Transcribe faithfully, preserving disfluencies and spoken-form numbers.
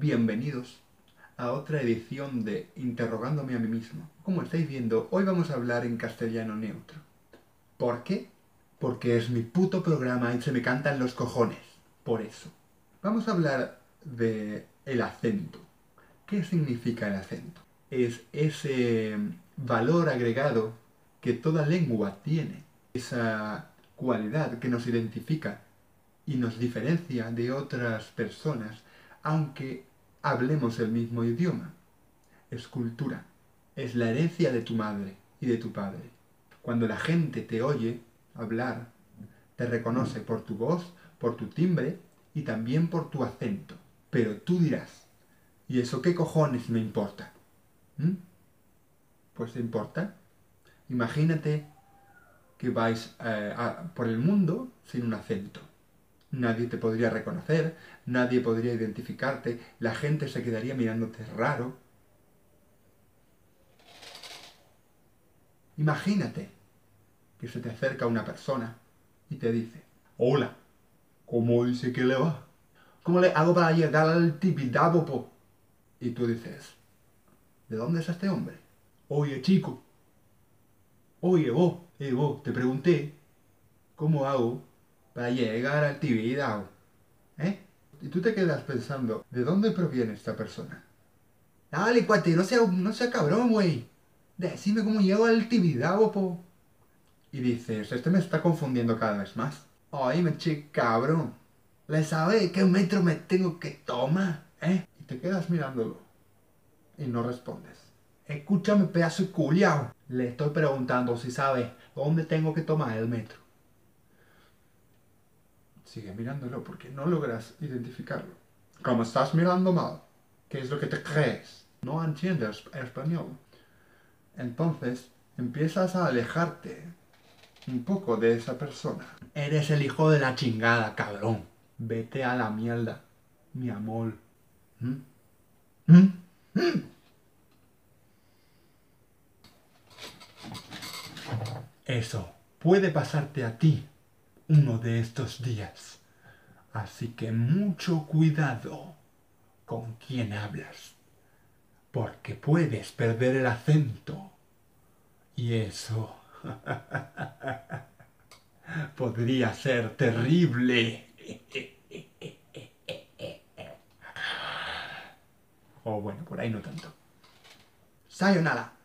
Bienvenidos a otra edición de Interrogándome a mí mismo. Como estáis viendo, hoy vamos a hablar en castellano neutro. ¿Por qué? Porque es mi puto programa y se me cantan los cojones. Por eso. Vamos a hablar de el acento. ¿Qué significa el acento? Es ese valor agregado que toda lengua tiene. Esa cualidad que nos identifica y nos diferencia de otras personas, aunque hablemos el mismo idioma. Es cultura. Es la herencia de tu madre y de tu padre. Cuando la gente te oye hablar, te reconoce por tu voz, por tu timbre y también por tu acento. Pero tú dirás, ¿y eso qué cojones me importa? ¿Mm? Pues te importa. Imagínate que vais eh, a, por el mundo sin un acento. Nadie te podría reconocer, nadie podría identificarte, la gente se quedaría mirándote raro. Imagínate que se te acerca una persona y te dice: hola, ¿cómo dice que le va? ¿Cómo le hago para llegar al Tibidabo, po? Y tú dices: ¿de dónde es este hombre? Oye, chico. Oye, vos, eh, vos, te pregunté, ¿cómo hago para llegar al Tibidabo? ¿Eh? Y tú te quedas pensando, ¿de dónde proviene esta persona? Dale, cuate, no sea, no sea cabrón, güey. Decime cómo llego al Tibidabo, po. Y dices, este me está confundiendo cada vez más. Ay, me che, cabrón. ¿Le sabe qué metro me tengo que tomar? ¿Eh? Y te quedas mirándolo. Y no respondes. Escúchame, pedazo de culiao. Le estoy preguntando si sabe dónde tengo que tomar el metro. Sigue mirándolo porque no logras identificarlo. Como estás mirando mal, ¿qué es lo que te crees? No entiendes español. Entonces, empiezas a alejarte un poco de esa persona. Eres el hijo de la chingada, cabrón. Vete a la mierda, mi amor. ¿Mm? ¿Mm? ¿Mm? Eso puede pasarte a ti uno de estos días, así que mucho cuidado con quién hablas, porque puedes perder el acento y eso podría ser terrible. O bueno, por ahí no tanto. Sayonara.